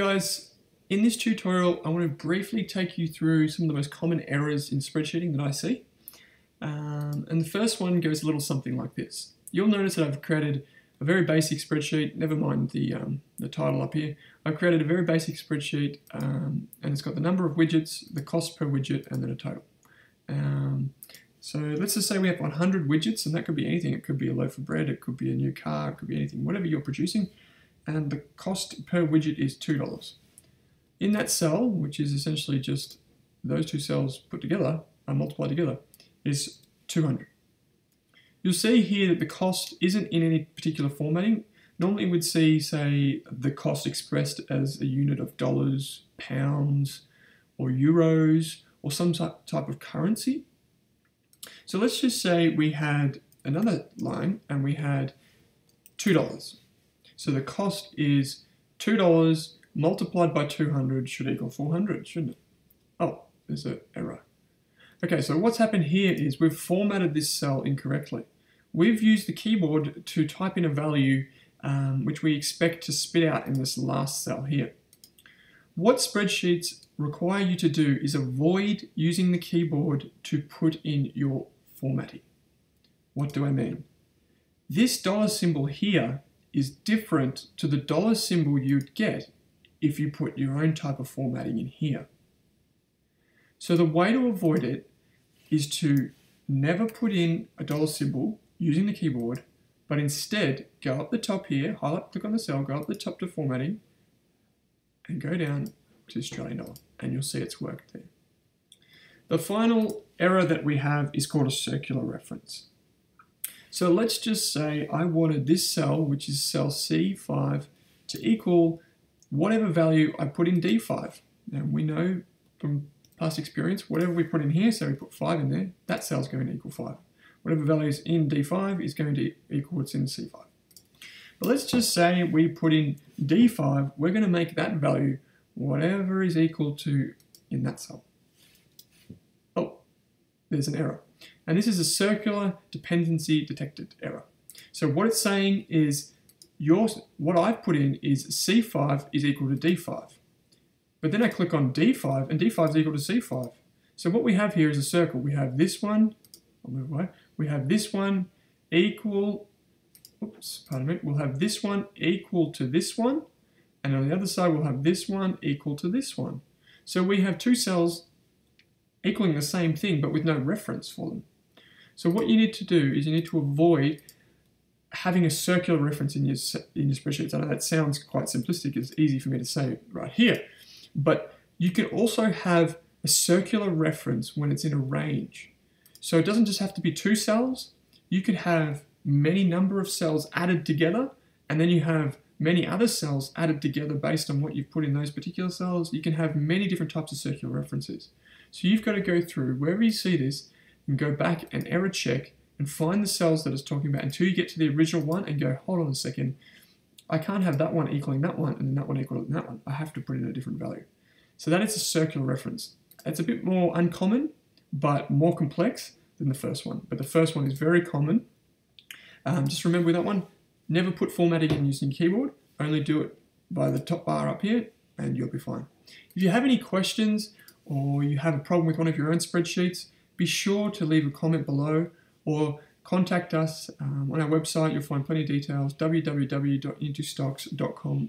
guys, in this tutorial I want to briefly take you through some of the most common errors in spreadsheeting that I see. And the first one goes a little something like this. You'll notice that I've created a very basic spreadsheet, never mind the title up here. I've created a very basic spreadsheet and it's got the number of widgets, the cost per widget, and then a total. So let's just say we have 100 widgets, and that could be anything. It could be a loaf of bread, it could be a new car, it could be anything, whatever you're producing. And the cost per widget is $2. In that cell, which is essentially just those two cells put together and multiplied together, is 200. You'll see here that the cost isn't in any particular formatting. Normally we'd see, say, the cost expressed as a unit of dollars, pounds, or euros, or some type of currency. So let's just say we had another line and we had $2. So the cost is $2 multiplied by 200 should equal 400, shouldn't it? Oh, there's an error. Okay, so what's happened here is we've formatted this cell incorrectly. We've used the keyboard to type in a value which we expect to spit out in this last cell here. What spreadsheets require you to do is avoid using the keyboard to put in your formatting. What do I mean? This dollar symbol here is different to the dollar symbol you'd get if you put your own type of formatting in here. So the way to avoid it is to never put in a dollar symbol using the keyboard, but instead go up the top here, highlight, click on the cell, go up the top to formatting, and go down to Australian dollar, and you'll see it's worked there. The final error that we have is called a circular reference. So let's just say I wanted this cell, which is cell C5, to equal whatever value I put in D5. Now we know from past experience, whatever we put in here, so we put 5 in there, that cell's going to equal 5. Whatever value is in D5 is going to equal what's in C5. But let's just say we put in D5, we're going to make that value whatever is equal to in that cell. Oh, there's an error. And this is a circular dependency detected error. So what it's saying is what I've put in is C5 is equal to D5. But then I click on D5 and D5 is equal to C5. So what we have here is a circle. We have this one, I'll move away, we have this one equal, oops, pardon me, we'll have this one equal to this one, and on the other side we'll have this one equal to this one. So we have two cells equaling the same thing but with no reference for them. So what you need to do is you need to avoid having a circular reference in your spreadsheets. I know that sounds quite simplistic, it's easy for me to say right here, but you can also have a circular reference when it's in a range. So it doesn't just have to be two cells, you could have many number of cells added together, and then you have many other cells added together based on what you've put in those particular cells. You can have many different types of circular references. So you've got to go through, wherever you see this, and go back and error check and find the cells that it's talking about until you get to the original one and go, hold on a second, I can't have that one equaling that one and then that one equaling that one. I have to put in a different value. So that is a circular reference. It's a bit more uncommon, but more complex than the first one. But the first one is very common. Just remember with that one, never put formatting in using keyboard, only do it by the top bar up here and you'll be fine. If you have any questions or you have a problem with one of your own spreadsheets, be sure to leave a comment below or contact us on our website. You'll find plenty of details, www.intostocks.com.au.